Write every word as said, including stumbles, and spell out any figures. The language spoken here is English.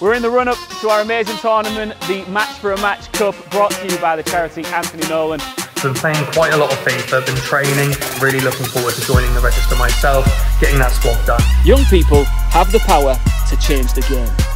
We're in the run-up to our amazing tournament, the Match for a Match Cup, brought to you by the charity Anthony Nolan. Been playing quite a lot of FIFA, been training, really looking forward to joining the register myself, getting that squad done. Young people have the power to change the game.